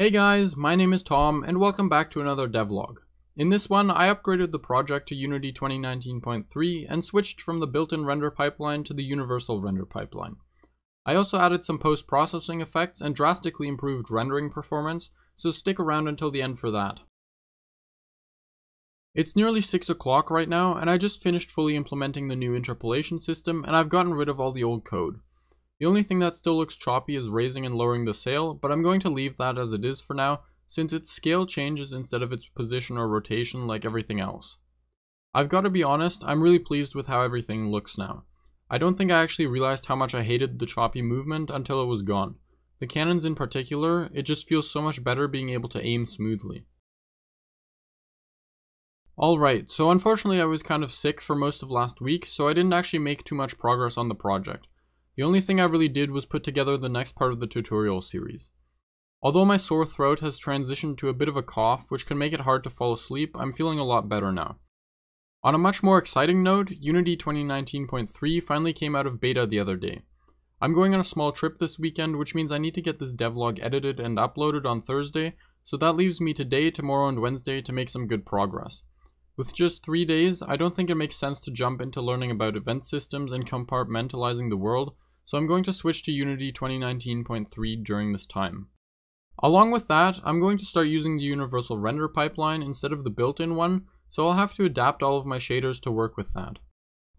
Hey guys, my name is Tom and welcome back to another devlog. In this one, I upgraded the project to Unity 2019.3 and switched from the built-in render pipeline to the Universal Render Pipeline. I also added some post-processing effects and drastically improved rendering performance, so stick around until the end for that. It's nearly 6 o'clock right now and I just finished fully implementing the new interpolation system and I've gotten rid of all the old code. The only thing that still looks choppy is raising and lowering the sail, but I'm going to leave that as it is for now, since its scale changes instead of its position or rotation like everything else. I've got to be honest, I'm really pleased with how everything looks now. I don't think I actually realized how much I hated the choppy movement until it was gone. The cannons in particular, it just feels so much better being able to aim smoothly. Alright, so unfortunately I was kind of sick for most of last week, so I didn't actually make too much progress on the project. The only thing I really did was put together the next part of the tutorial series. Although my sore throat has transitioned to a bit of a cough, which can make it hard to fall asleep, I'm feeling a lot better now. On a much more exciting note, Unity 2019.3 finally came out of beta the other day. I'm going on a small trip this weekend, which means I need to get this devlog edited and uploaded on Thursday, so that leaves me today, tomorrow, and Wednesday to make some good progress. With just 3 days, I don't think it makes sense to jump into learning about event systems and compartmentalizing the world, so I'm going to switch to Unity 2019.3 during this time. Along with that, I'm going to start using the Universal Render Pipeline instead of the built-in one, so I'll have to adapt all of my shaders to work with that.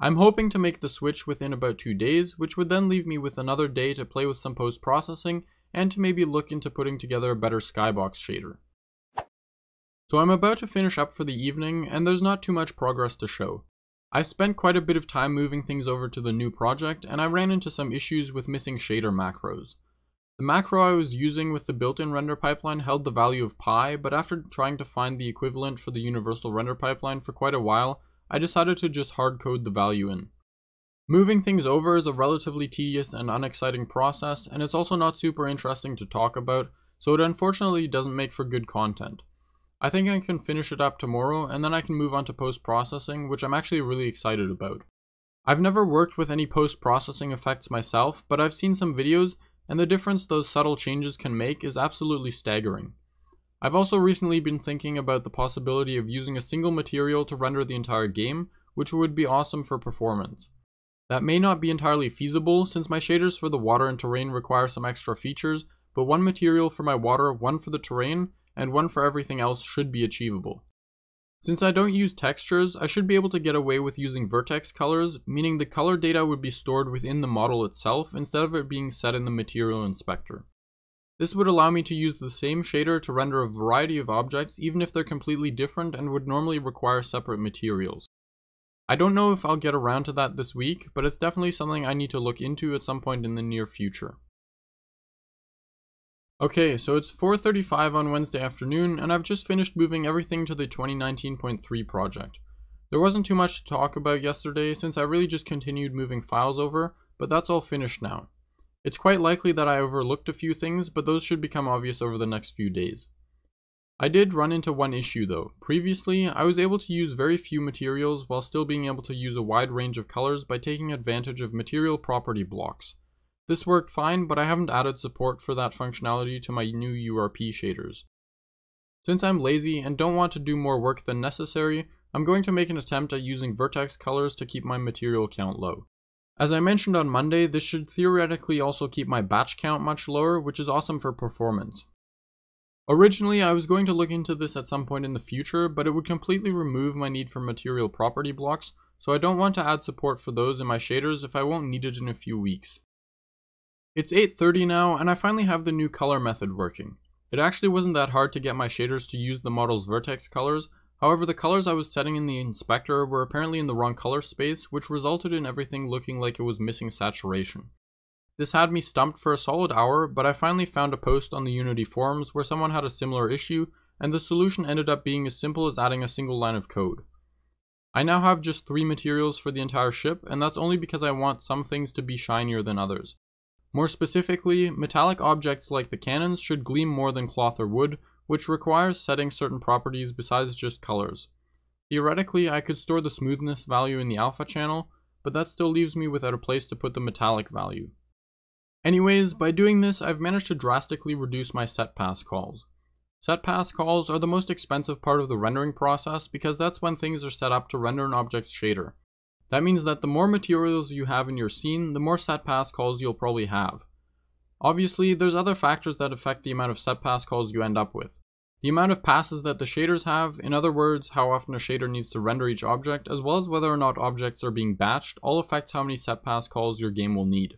I'm hoping to make the switch within about 2 days, which would then leave me with another day to play with some post-processing and to maybe look into putting together a better skybox shader. So I'm about to finish up for the evening, and there's not too much progress to show. I spent quite a bit of time moving things over to the new project, and I ran into some issues with missing shader macros. The macro I was using with the built-in render pipeline held the value of pi, but after trying to find the equivalent for the universal render pipeline for quite a while, I decided to just hard-code the value in. Moving things over is a relatively tedious and unexciting process, and it's also not super interesting to talk about, so it unfortunately doesn't make for good content. I think I can finish it up tomorrow, and then I can move on to post-processing, which I'm actually really excited about. I've never worked with any post-processing effects myself, but I've seen some videos, and the difference those subtle changes can make is absolutely staggering. I've also recently been thinking about the possibility of using a single material to render the entire game, which would be awesome for performance. That may not be entirely feasible, since my shaders for the water and terrain require some extra features, but one material for my water, one for the terrain, and one for everything else should be achievable. Since I don't use textures, I should be able to get away with using vertex colors, meaning the color data would be stored within the model itself instead of it being set in the material inspector. This would allow me to use the same shader to render a variety of objects even if they're completely different and would normally require separate materials. I don't know if I'll get around to that this week, but it's definitely something I need to look into at some point in the near future. Okay, so it's 4:35 on Wednesday afternoon, and I've just finished moving everything to the 2019.3 project. There wasn't too much to talk about yesterday, since I really just continued moving files over, but that's all finished now. It's quite likely that I overlooked a few things, but those should become obvious over the next few days. I did run into one issue though. Previously, I was able to use very few materials while still being able to use a wide range of colors by taking advantage of material property blocks. This worked fine, but I haven't added support for that functionality to my new URP shaders. Since I'm lazy and don't want to do more work than necessary, I'm going to make an attempt at using vertex colors to keep my material count low. As I mentioned on Monday, this should theoretically also keep my batch count much lower, which is awesome for performance. Originally, I was going to look into this at some point in the future, but it would completely remove my need for material property blocks, so I don't want to add support for those in my shaders if I won't need it in a few weeks. It's 8:30 now, and I finally have the new color method working. It actually wasn't that hard to get my shaders to use the model's vertex colors, however the colors I was setting in the inspector were apparently in the wrong color space, which resulted in everything looking like it was missing saturation. This had me stumped for a solid hour, but I finally found a post on the Unity forums where someone had a similar issue, and the solution ended up being as simple as adding a single line of code. I now have just 3 materials for the entire ship, and that's only because I want some things to be shinier than others. More specifically, metallic objects like the cannons should gleam more than cloth or wood, which requires setting certain properties besides just colors. Theoretically, I could store the smoothness value in the alpha channel, but that still leaves me without a place to put the metallic value. Anyways, by doing this, I've managed to drastically reduce my setPass calls. SetPass calls are the most expensive part of the rendering process because that's when things are set up to render an object's shader. That means that the more materials you have in your scene, the more setPass calls you'll probably have. Obviously, there's other factors that affect the amount of setPass calls you end up with. The amount of passes that the shaders have, in other words, how often a shader needs to render each object, as well as whether or not objects are being batched, all affects how many setPass calls your game will need.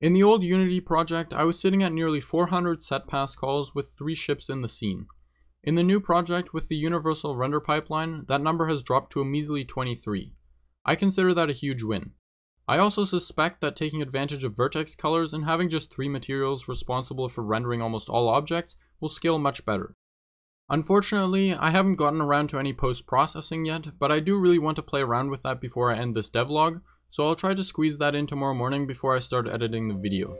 In the old Unity project, I was sitting at nearly 400 setPass calls with 3 ships in the scene. In the new project with the Universal Render Pipeline, that number has dropped to a measly 23. I consider that a huge win. I also suspect that taking advantage of vertex colors and having just 3 materials responsible for rendering almost all objects will scale much better. Unfortunately, I haven't gotten around to any post-processing yet, but I do really want to play around with that before I end this devlog, so I'll try to squeeze that in tomorrow morning before I start editing the video.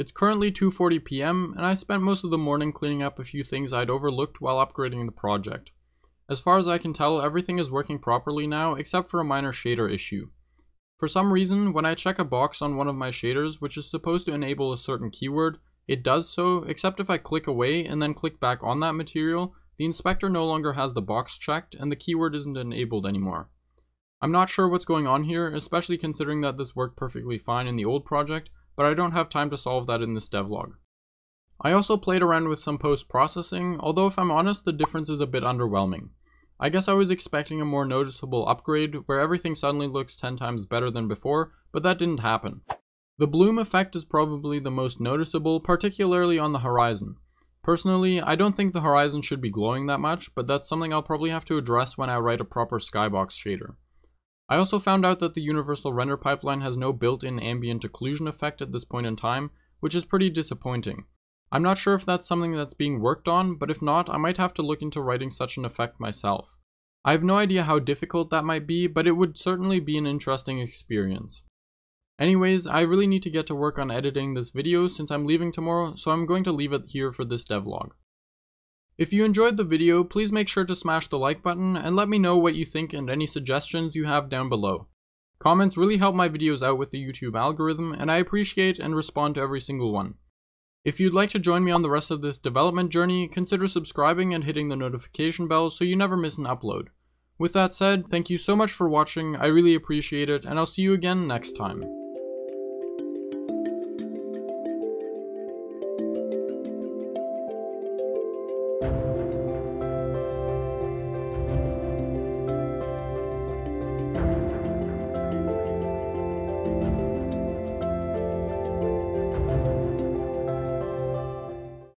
It's currently 2:40 PM, and I spent most of the morning cleaning up a few things I'd overlooked while upgrading the project. As far as I can tell, everything is working properly now, except for a minor shader issue. For some reason, when I check a box on one of my shaders, which is supposed to enable a certain keyword, it does so, except if I click away and then click back on that material, the inspector no longer has the box checked, and the keyword isn't enabled anymore. I'm not sure what's going on here, especially considering that this worked perfectly fine in the old project, but I don't have time to solve that in this devlog. I also played around with some post-processing, although if I'm honest, the difference is a bit underwhelming. I guess I was expecting a more noticeable upgrade where everything suddenly looks 10 times better than before, but that didn't happen. The bloom effect is probably the most noticeable, particularly on the horizon. Personally, I don't think the horizon should be glowing that much, but that's something I'll probably have to address when I write a proper skybox shader. I also found out that the Universal Render Pipeline has no built-in ambient occlusion effect at this point in time, which is pretty disappointing. I'm not sure if that's something that's being worked on, but if not, I might have to look into writing such an effect myself. I have no idea how difficult that might be, but it would certainly be an interesting experience. Anyways, I really need to get to work on editing this video since I'm leaving tomorrow, so I'm going to leave it here for this devlog. If you enjoyed the video, please make sure to smash the like button and let me know what you think and any suggestions you have down below. Comments really help my videos out with the YouTube algorithm, and I appreciate and respond to every single one. If you'd like to join me on the rest of this development journey, consider subscribing and hitting the notification bell so you never miss an upload. With that said, thank you so much for watching, I really appreciate it, and I'll see you again next time.